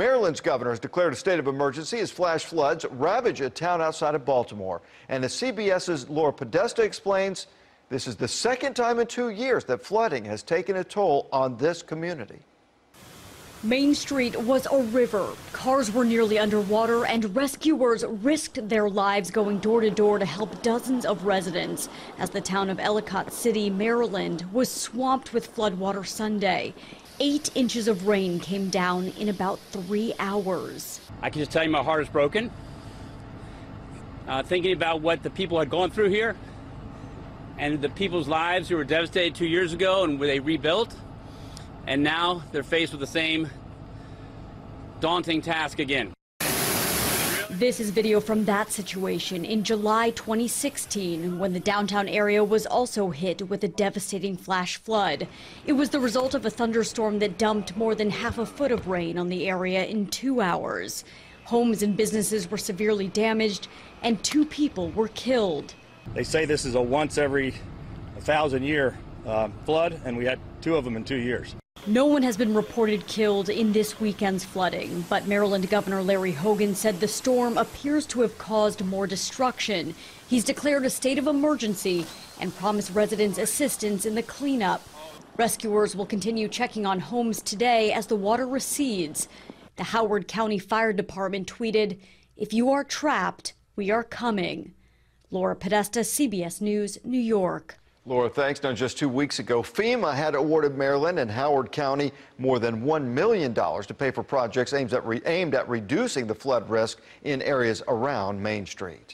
Maryland's governor has declared a state of emergency as flash floods ravage a town outside of Baltimore. And as CBS's Laura Podesta explains, this is the second time in 2 years that flooding has taken a toll on this community. Main Street was a river. Cars were nearly underwater, and rescuers risked their lives going door to door to help dozens of residents as the town of Ellicott City, Maryland, was swamped with floodwater Sunday. 8 inches of rain came down in about 3 hours. I can just tell you my heart is broken. Thinking about what the people had gone through here and the people's lives who were devastated 2 years ago and where they rebuilt. And now they're faced with the same daunting task again. This is video from that situation in July 2016, when the downtown area was also hit with a devastating flash flood. It was the result of a thunderstorm that dumped more than half a foot of rain on the area in 2 hours. Homes and businesses were severely damaged, and 2 people were killed. They say this is a once every 1,000-year flood, and we had 2 of them in 2 years. No one has been reported killed in this weekend's flooding, but Maryland Governor Larry Hogan said the storm appears to have caused more destruction. He's declared a state of emergency and promised residents assistance in the cleanup. Rescuers will continue checking on homes today as the water recedes. The Howard County Fire Department tweeted, "If you are trapped, we are coming." Laura Podesta, CBS News, New York. Laura, thanks. Now, just 2 weeks ago, FEMA had awarded Maryland and Howard County more than $1 million to pay for projects aimed at reducing the flood risk in areas around Main Street.